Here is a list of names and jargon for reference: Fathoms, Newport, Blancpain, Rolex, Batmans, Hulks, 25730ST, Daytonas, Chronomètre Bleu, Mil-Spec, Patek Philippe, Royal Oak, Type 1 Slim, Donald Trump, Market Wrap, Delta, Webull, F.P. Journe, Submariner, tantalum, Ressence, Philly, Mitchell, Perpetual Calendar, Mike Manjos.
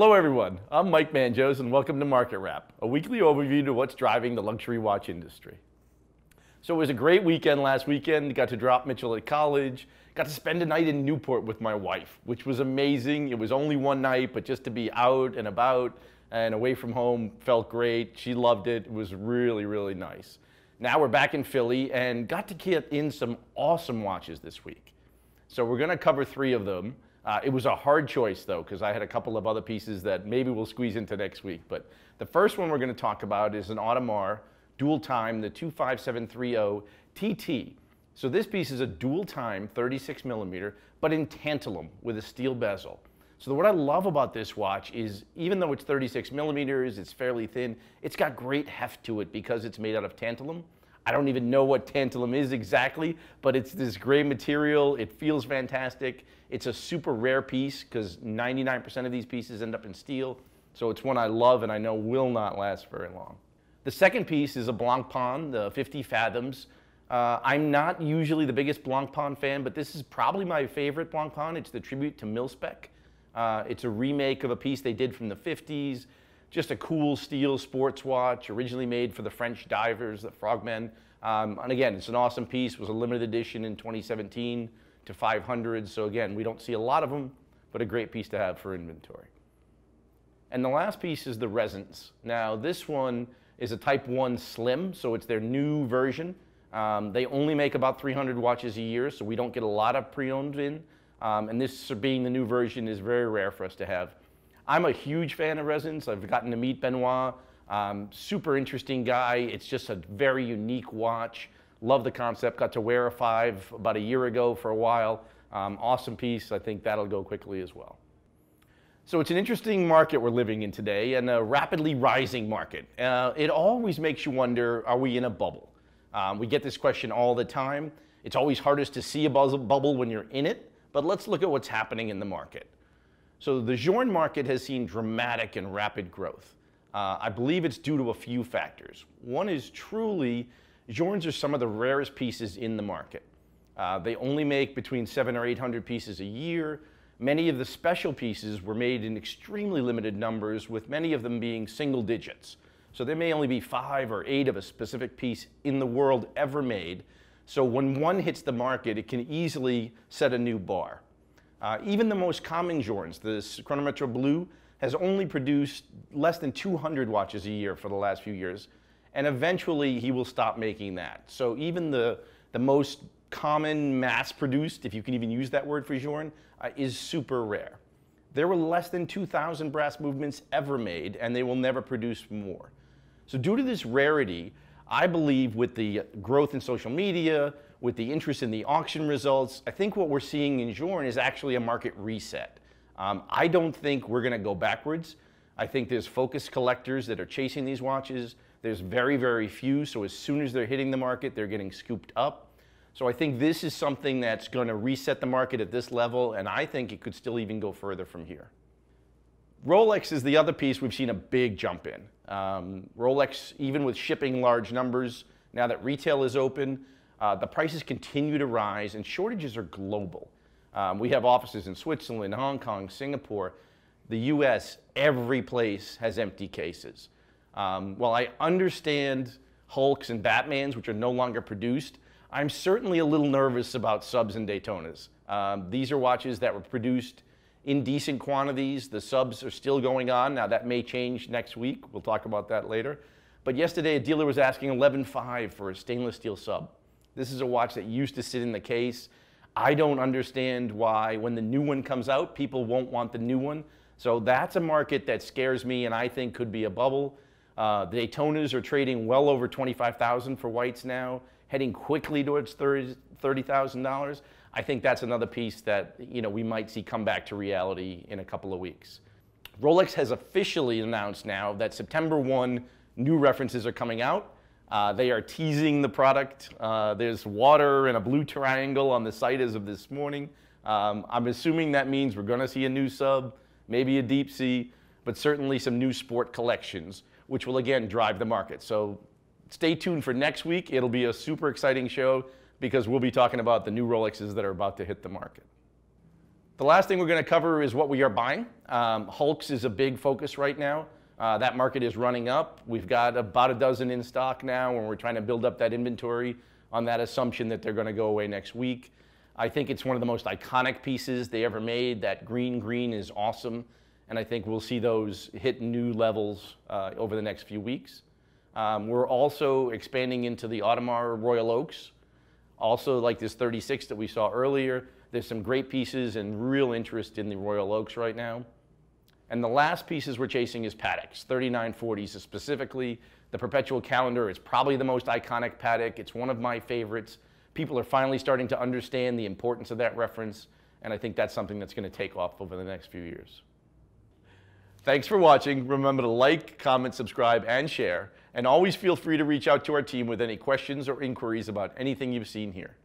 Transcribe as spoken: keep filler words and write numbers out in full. Hello everyone, I'm Mike Manjos and welcome to Market Wrap, a weekly overview to what's driving the luxury watch industry. So it was a great weekend last weekend, got to drop Mitchell at college, got to spend a night in Newport with my wife, which was amazing. It was only one night, but just to be out and about and away from home felt great. She loved it, it was really, really nice. Now we're back in Philly and got to get in some awesome watches this week. So we're gonna cover three of them. Uh, it was a hard choice, though, because I had a couple of other pieces that maybe we'll squeeze into next week. But the first one we're going to talk about is an Audemars dual time, the two five seven three zero T T. So this piece is a dual time thirty-six millimeter, but in tantalum with a steel bezel. So what I love about this watch is even though it's thirty-six millimeters, it's fairly thin, it's got great heft to it because it's made out of tantalum. I don't even know what tantalum is exactly, but it's this gray material. It feels fantastic. It's a super rare piece because ninety-nine percent of these pieces end up in steel. So it's one I love and I know will not last very long. The second piece is a Blancpain, the fifty Fathoms. Uh, I'm not usually the biggest Blancpain fan, but this is probably my favorite Blancpain. It's the tribute to Mil-Spec. Uh, it's a remake of a piece they did from the fifties. Just a cool steel sports watch, originally made for the French divers, the frogmen. Um, and again, it's an awesome piece. It was a limited edition in twenty seventeen to five hundred. So again, we don't see a lot of them, but a great piece to have for inventory. And the last piece is the Ressence. Now this one is a Type one Slim, so it's their new version. Um, they only make about three hundred watches a year, so we don't get a lot of pre-owned in. Um, and this being the new version is very rare for us to have. I'm a huge fan of Ressence. I've gotten to meet Benoit, um, super interesting guy. It's just a very unique watch. Love the concept, got to wear a five about a year ago for a while. Um, awesome piece, I think that'll go quickly as well. So it's an interesting market we're living in today and a rapidly rising market. Uh, it always makes you wonder, are we in a bubble? Um, we get this question all the time. It's always hardest to see a bubble when you're in it, but let's look at what's happening in the market. So the Journe market has seen dramatic and rapid growth. Uh, I believe it's due to a few factors. One is truly, Journes are some of the rarest pieces in the market. Uh, they only make between seven or eight hundred pieces a year. Many of the special pieces were made in extremely limited numbers, with many of them being single digits. So there may only be five or eight of a specific piece in the world ever made. So when one hits the market, it can easily set a new bar. Uh, even the most common Journes, this Chronomètre Bleu, has only produced less than two hundred watches a year for the last few years, and eventually he will stop making that. So even the, the most common mass-produced, if you can even use that word for Journe, uh, is super rare. There were less than two thousand brass movements ever made, and they will never produce more. So due to this rarity, I believe with the growth in social media, with the interest in the auction results, I think what we're seeing in Journe is actually a market reset. Um, I don't think we're gonna go backwards. I think there's focused collectors that are chasing these watches. There's very, very few, so as soon as they're hitting the market, they're getting scooped up. So I think this is something that's gonna reset the market at this level, and I think it could still even go further from here. Rolex is the other piece we've seen a big jump in. Um, Rolex, even with shipping large numbers, now that retail is open, uh, the prices continue to rise and shortages are global. Um, we have offices in Switzerland, Hong Kong, Singapore, the U S, every place has empty cases. Um, while I understand Hulks and Batmans, which are no longer produced, I'm certainly a little nervous about subs and Daytonas. Um, these are watches that were produced in decent quantities. The subs are still going on. Now that may change next week. We'll talk about that later. But yesterday a dealer was asking eleven five for a stainless steel sub. This is a watch that used to sit in the case. I don't understand why when the new one comes out, people won't want the new one. So that's a market that scares me and I think could be a bubble. Uh, the Daytonas are trading well over twenty-five thousand dollars for whites now, heading quickly towards thirty thousand dollars. I think that's another piece that, you know, we might see come back to reality in a couple of weeks. Rolex has officially announced now that September first, new references are coming out. Uh, they are teasing the product. Uh, there's water and a blue triangle on the site as of this morning. Um, I'm assuming that means we're gonna see a new sub, maybe a deep sea, but certainly some new sport collections, which will again drive the market. So stay tuned for next week. It'll be a super exciting show because we'll be talking about the new Rolexes that are about to hit the market. The last thing we're going to cover is what we are buying. Um, Hulks is a big focus right now. Uh, that market is running up. We've got about a dozen in stock now, and we're trying to build up that inventory on that assumption that they're going to go away next week. I think it's one of the most iconic pieces they ever made. That green green is awesome, and I think we'll see those hit new levels uh, over the next few weeks. Um, we're also expanding into the Audemars Royal Oaks. Also, like this thirty-six that we saw earlier, there's some great pieces and real interest in the Royal Oaks right now. And the last pieces we're chasing is Pateks, thirty-nine forties specifically. The Perpetual Calendar is probably the most iconic Patek. It's one of my favorites. People are finally starting to understand the importance of that reference, and I think that's something that's going to take off over the next few years. Thanks for watching. Remember to like, comment, subscribe, and share. And always feel free to reach out to our team with any questions or inquiries about anything you've seen here.